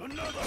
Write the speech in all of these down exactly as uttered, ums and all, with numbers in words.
Another!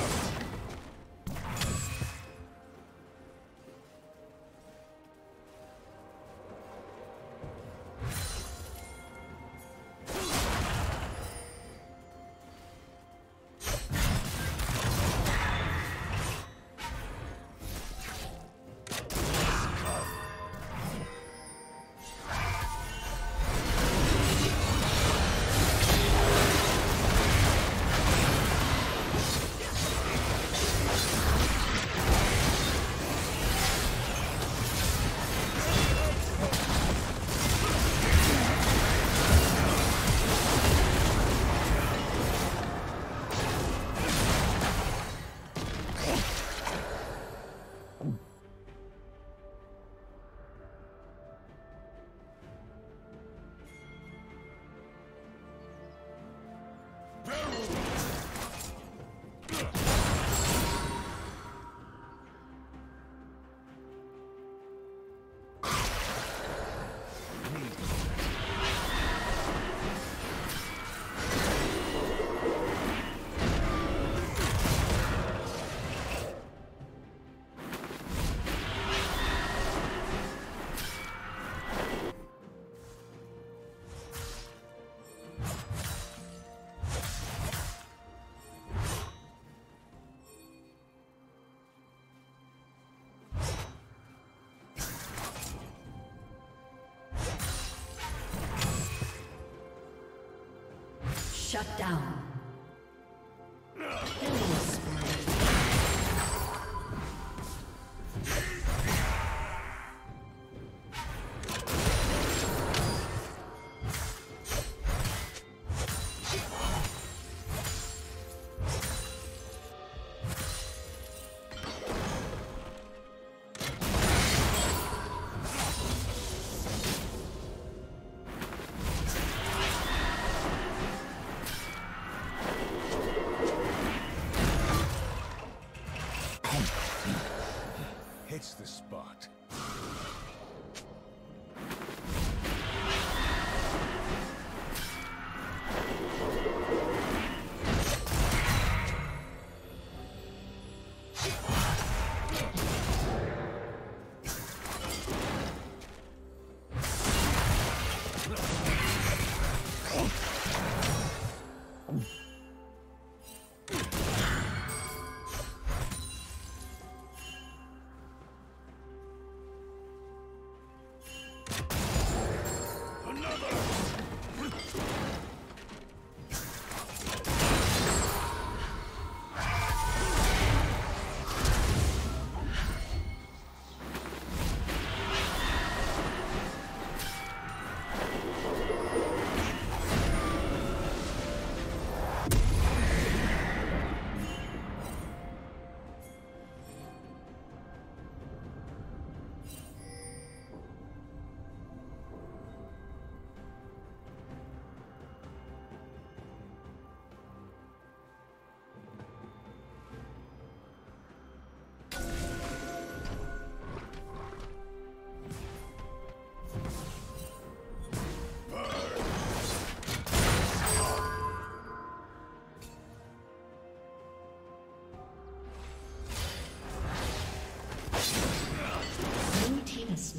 Shut down.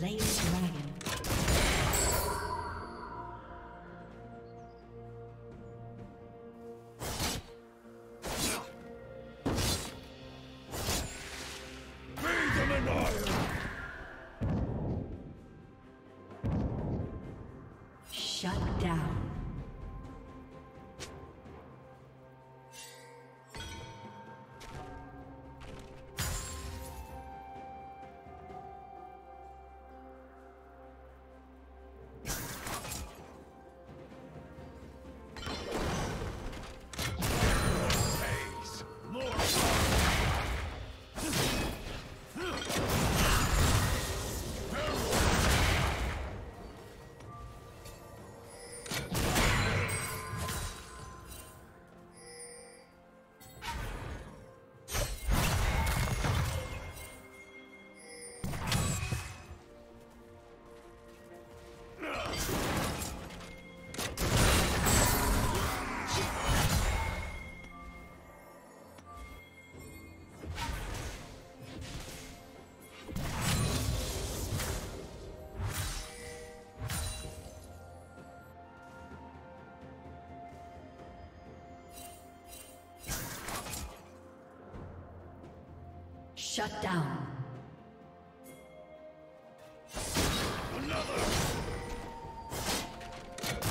Lane dragon. Shut down.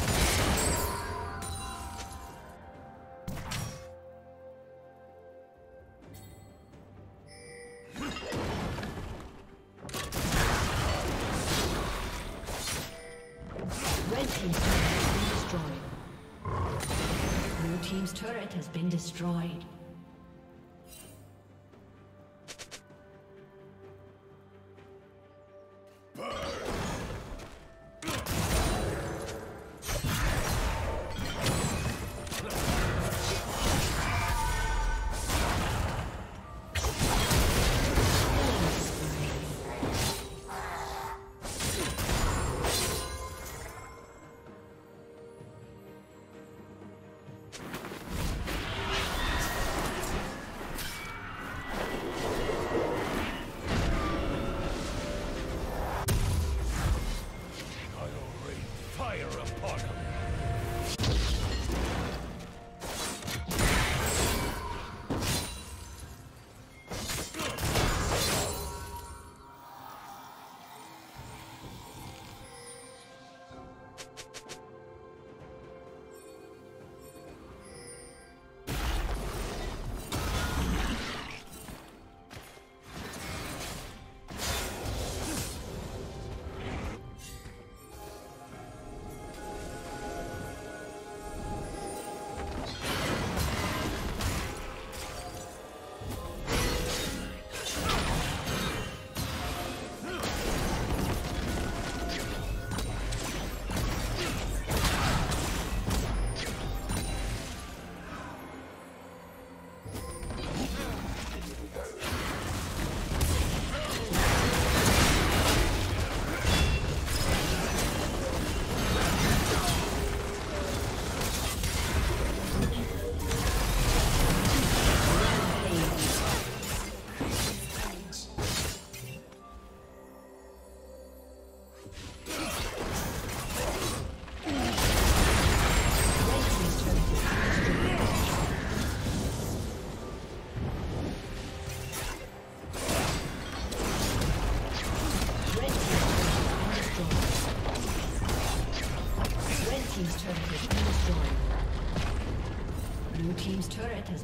Red team's turret has been destroyed. Blue team's turret has been destroyed. team's turret has been destroyed. Blue team's turret has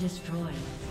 Destroyed.